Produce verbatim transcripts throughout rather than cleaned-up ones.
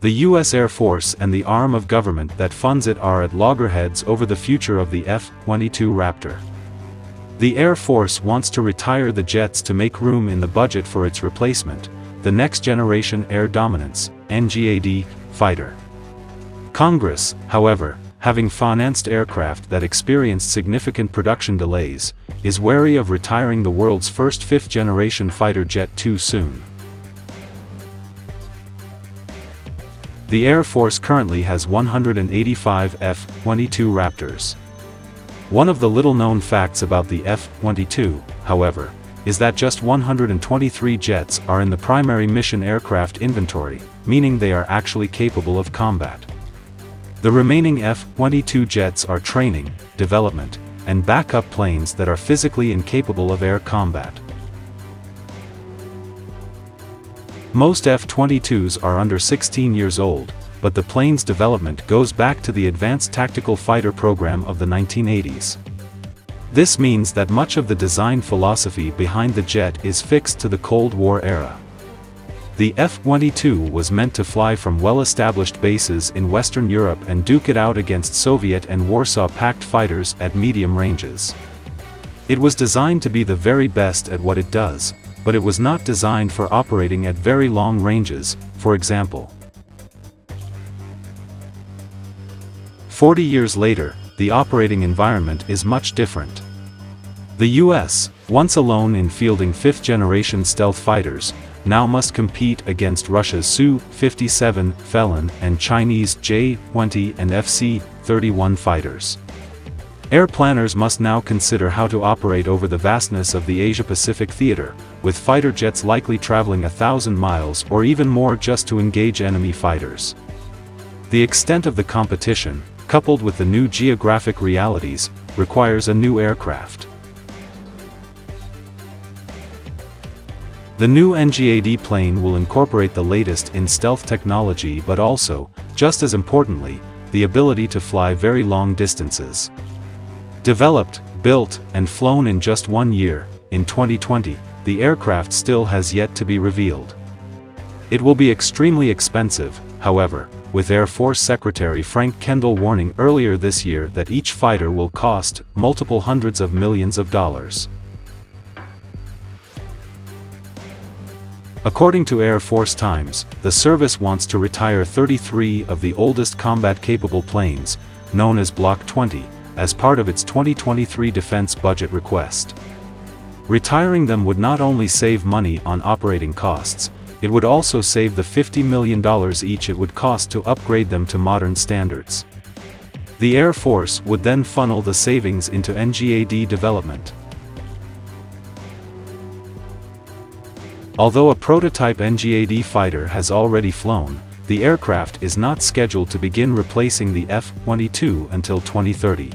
The U S Air Force and the arm of government that funds it are at loggerheads over the future of the F twenty-two Raptor. The Air Force wants to retire the jets to make room in the budget for its replacement, the Next Generation Air Dominance (N GAD) fighter. Congress, however, having financed aircraft that experienced significant production delays, is wary of retiring the world's first fifth-generation fighter jet too soon. The Air Force currently has one hundred eighty-five F twenty-two Raptors. One of the little-known facts about the F twenty-two, however, is that just one hundred twenty-three jets are in the primary mission aircraft inventory, meaning they are actually capable of combat. The remaining F twenty-two jets are training, development, and backup planes that are physically incapable of air combat. Most F twenty-twos are under sixteen years old, but the plane's development goes back to the Advanced Tactical Fighter program of the nineteen eighties. This means that much of the design philosophy behind the jet is fixed to the Cold War era. The F twenty-two was meant to fly from well-established bases in Western Europe and duke it out against Soviet and Warsaw Pact fighters at medium ranges. It was designed to be the very best at what it does, but it was not designed for operating at very long ranges, for example. Forty years later, the operating environment is much different. The U S, once alone in fielding fifth-generation stealth fighters, now must compete against Russia's S U fifty-seven Felon and Chinese J twenty and F C thirty-one fighters. Air planners must now consider how to operate over the vastness of the Asia-Pacific theater, with fighter jets likely traveling a thousand miles or even more just to engage enemy fighters. The extent of the competition, coupled with the new geographic realities, requires a new aircraft. The new N GAD plane will incorporate the latest in stealth technology but also, just as importantly, the ability to fly very long distances. Developed, built, and flown in just one year, in twenty twenty, the aircraft still has yet to be revealed. It will be extremely expensive, however, with Air Force Secretary Frank Kendall warning earlier this year that each fighter will cost multiple hundreds of millions of dollars. According to Air Force Times, the service wants to retire thirty-three of the oldest combat-capable planes, known as Block twenty, as part of its twenty twenty-three defense budget request. Retiring them would not only save money on operating costs, it would also save the fifty million dollars each it would cost to upgrade them to modern standards. The Air Force would then funnel the savings into N GAD development. Although a prototype N GAD fighter has already flown, the aircraft is not scheduled to begin replacing the F twenty-two until twenty thirty.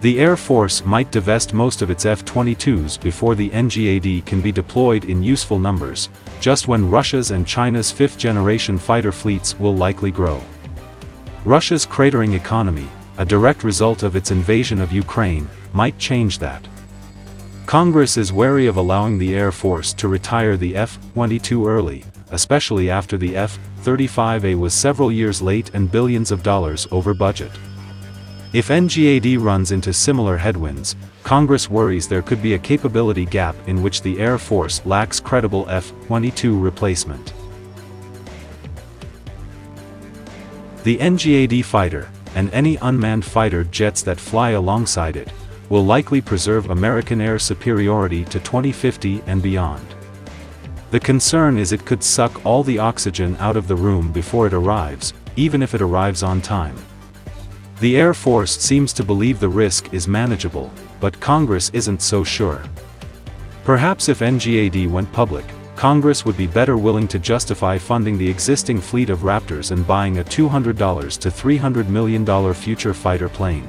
The Air Force might divest most of its F twenty-twos before the N GAD can be deployed in useful numbers, just when Russia's and China's fifth-generation fighter fleets will likely grow. Russia's cratering economy, a direct result of its invasion of Ukraine, might change that. Congress is wary of allowing the Air Force to retire the F twenty-two early, especially after the F thirty-five A was several years late and billions of dollars over budget. If N GAD runs into similar headwinds, Congress worries there could be a capability gap in which the Air Force lacks credible F twenty-two replacement. The N GAD fighter, and any unmanned fighter jets that fly alongside it, will likely preserve American air superiority to twenty fifty and beyond. The concern is it could suck all the oxygen out of the room before it arrives, even if it arrives on time. The Air Force seems to believe the risk is manageable, but Congress isn't so sure. Perhaps if N GAD went public, Congress would be better willing to justify funding the existing fleet of Raptors and buying a two hundred to three hundred million dollar future fighter plane.